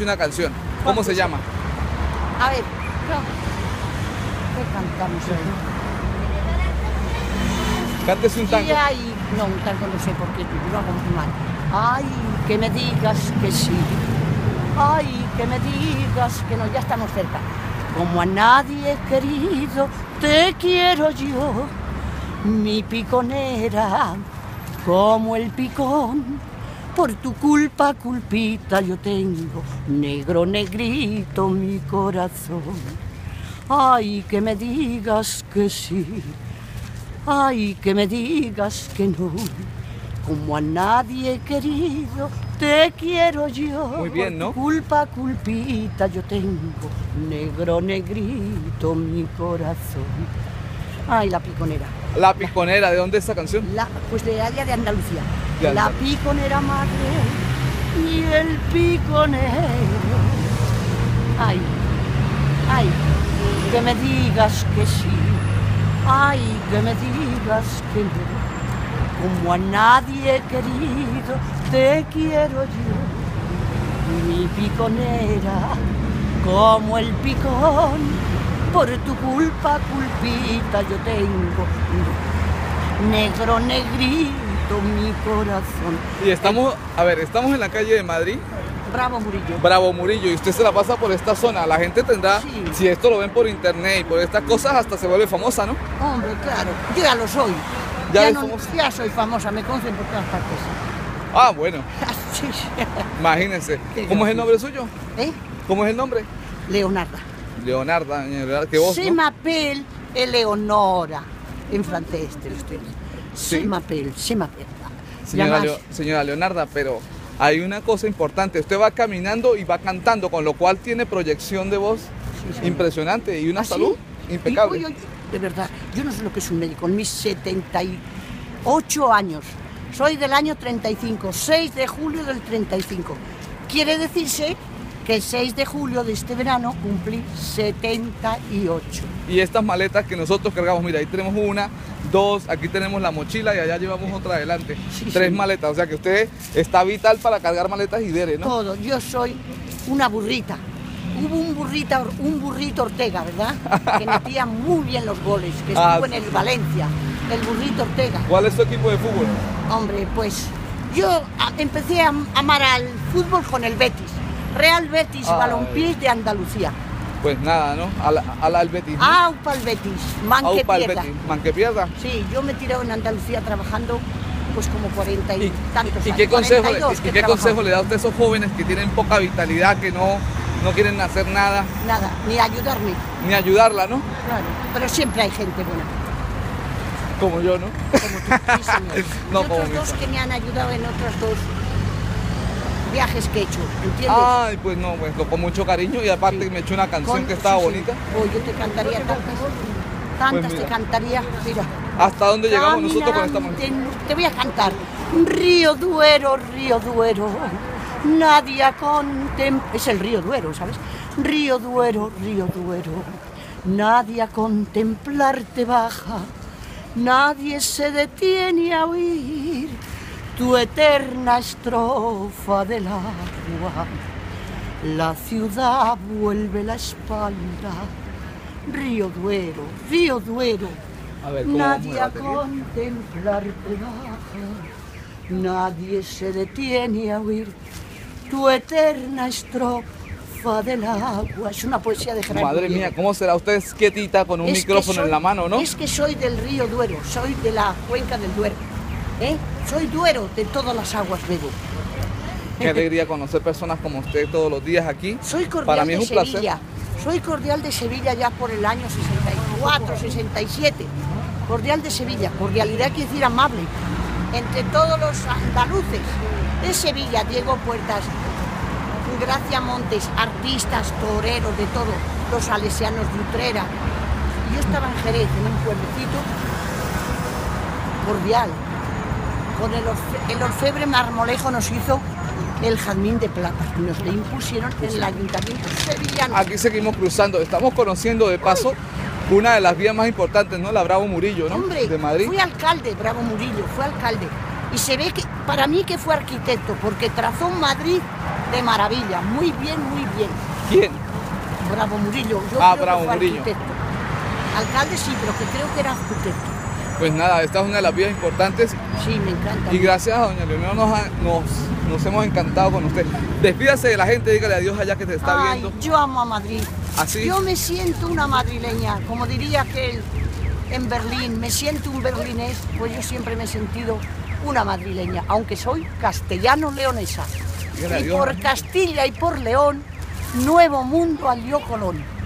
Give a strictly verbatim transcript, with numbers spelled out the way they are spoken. Una canción, ¿cómo se llama? A ver, ¿qué cantamos hoy? Cántese un tango. Ay, no, un tango no sé por qué, lo hago muy mal. Ay, que me digas que sí. Ay, que me digas que no, ya estamos cerca. Como a nadie querido, te quiero yo, mi piconera, como el picón. Por tu culpa, culpita, yo tengo negro, negrito mi corazón. Ay, que me digas que sí, ay, que me digas que no. Como a nadie querido, te quiero yo. Muy bien, ¿no? Por tu culpa, culpita, yo tengo negro, negrito mi corazón. Ay, la piconera. La piconera, ¿de dónde es esa canción? La, pues de allá de Andalucía. La piconera madre y el piconero. Ay, ay, que me digas que sí. Ay, que me digas que no. Como a nadie querido, te quiero yo. Mi piconera, como el picón. Por tu culpa, culpita, yo tengo negro, negrito mi corazón. Y estamos, a ver, estamos en la calle de Madrid. Bravo Murillo. Bravo Murillo, y usted se la pasa por esta zona. La gente tendrá, sí. Si esto lo ven por internet y por estas cosas, hasta se vuelve famosa, ¿no? Hombre, claro, yo ya lo soy. Ya, ya, no, ya soy famosa, me conocen por todas partes. Ah, bueno. Imagínense. ¿Cómo es el nombre suyo? ¿Eh? ¿Cómo es el nombre? Leonarda. Leonarda, que vos, Se ¿no? m'appelle Eleonora, en francés, te lo estoy diciendo. Sí. Se m'appelle, se m'appelle. Señora, Leo, señora Leonarda, pero hay una cosa importante. Usted va caminando y va cantando, con lo cual tiene proyección de voz, sí, impresionante y una ¿Ah, salud sí? impecable. Yo, yo, de verdad, yo no sé lo que es un médico. En mis setenta y ocho años, soy del año treinta y cinco, seis de julio del treinta y cinco. Quiere decirse que el seis de julio de este verano cumplí setenta y ocho. Y estas maletas que nosotros cargamos, mira, ahí tenemos una, dos, aquí tenemos la mochila y allá llevamos otra adelante. Sí, Tres sí. maletas, o sea que usted está vital para cargar maletas y dere, ¿no? Todo, yo soy una burrita. Hubo un, burrita, un burrito Ortega, ¿verdad? Que metía muy bien los goles, que estuvo ah, en el Valencia, el burrito Ortega. ¿Cuál es su equipo de fútbol? Hombre, pues yo empecé a amar al fútbol con el Betis. Real Betis Balompié de Andalucía. Pues nada, ¿no? Al, al, al Betis. ¿no? Ah, upa al Betis, man que pierda. Man que pierda. Sí, yo me he tirado en Andalucía trabajando pues como cuarenta y, y tantos y, años. ¿Y qué, consejo, y, y qué consejo le da usted a esos jóvenes que tienen poca vitalidad, que no, no quieren hacer nada? Nada, ni ayudarme. Ni ayudarla, ¿no? Claro, pero siempre hay gente buena. Como yo, ¿no? Como tú, sí, señor. no, y otros como dos que me han ayudado en otras dos viajes que he hecho, ¿entiendes? Ay, pues no, pues con mucho cariño y aparte sí. me he hecho una canción con, que estaba sí, bonita. Sí. Oh, yo te cantaría tantas, tantas pues te cantaría, mira. ¿Hasta dónde llegamos nosotros con esta música? Te voy a cantar. Río Duero, Río Duero, nadie contempla... Es el Río Duero, ¿sabes? Río Duero, Río Duero, nadie a contemplarte baja, nadie se detiene a oír tu eterna estrofa del agua. La ciudad vuelve la espalda. Río Duero, Río Duero, a ver, nadie a contemplarte baja, nadie se detiene a oír tu eterna estrofa del agua. Es una poesía de Jerez. Madre mía, ¿cómo será usted quietita con un es micrófono soy, en la mano, no? Es que soy del Río Duero, soy de la cuenca del Duero. ¿Eh? Soy Duero, de todas las aguas bebo. Qué alegría conocer personas como usted todos los días aquí. Soy cordial Para mí es de un Sevilla. Placer. Soy cordial de Sevilla ya por el año sesenta y cuatro, sesenta y siete. Cordial de Sevilla, cordialidad quiere decir amable. Entre todos los andaluces de Sevilla, Diego Puertas, Gracia Montes, artistas, toreros, de todo, los salesianos de Utrera. Yo estaba en Jerez, en un pueblecito cordial. Con el, orfe, el orfebre Marmolejo nos hizo el jazmín de plata, y nos le impusieron en el ayuntamiento sevillano. Aquí seguimos cruzando, estamos conociendo de paso Uy. una de las vías más importantes, ¿no? La Bravo Murillo, ¿no? Hombre, de Madrid. Fui alcalde, Bravo Murillo, fue alcalde. Y se ve que, para mí que fue arquitecto, porque trazó Madrid de maravilla, muy bien, muy bien. ¿Quién? Bravo Murillo. Yo ah, creo Bravo que fue Murillo. Arquitecto. Alcalde sí, pero que creo que era arquitecto. Pues nada, esta es una de las vías importantes. Sí, me encanta. Y gracias a doña Leonor nos, nos, nos hemos encantado con usted. Despídase de la gente, dígale adiós allá que te está Ay, viendo. Yo amo a Madrid. ¿Así? Yo me siento una madrileña, como diría aquel en Berlín, me siento un berlinés, pues yo siempre me he sentido una madrileña, aunque soy castellano-leonesa. Y por Castilla y por León, nuevo mundo alió Colón.